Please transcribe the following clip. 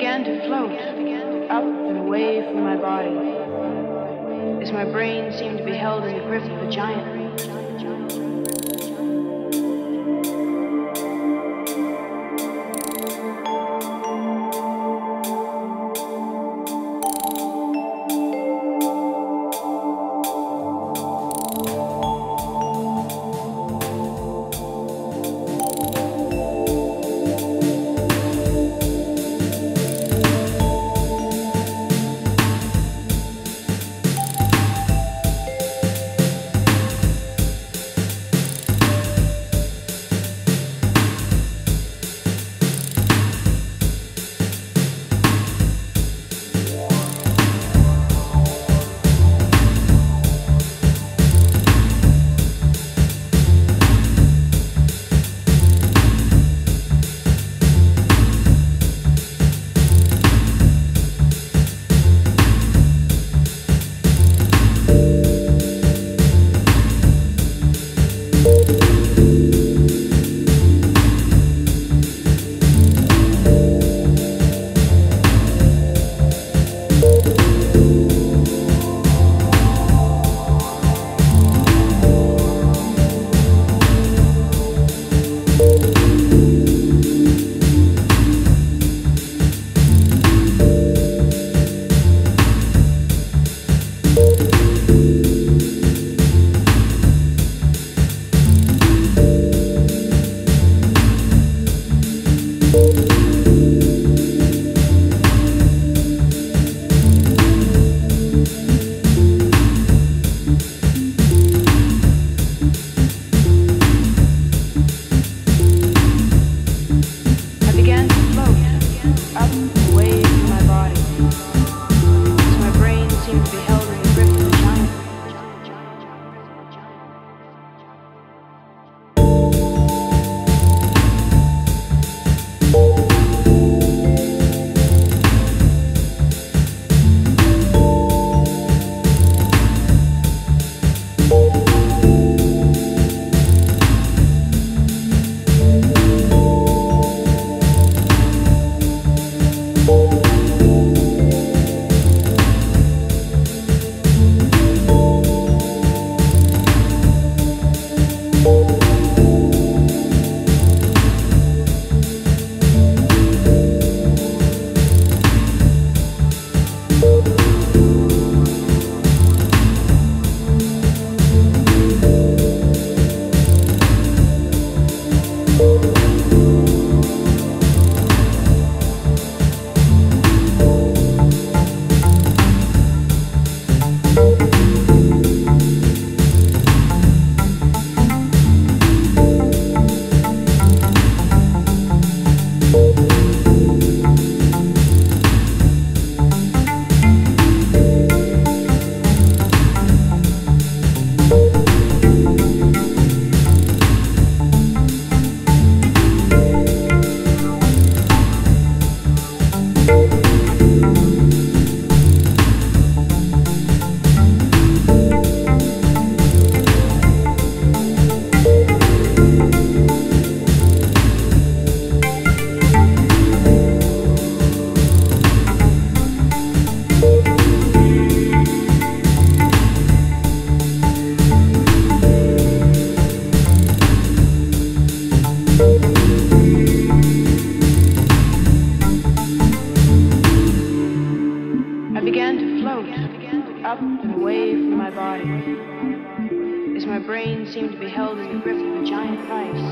began to float up and away from my body as my brain seemed to be held in the grip of a giant. As my brain seemed to be held in the grip of a giant vice.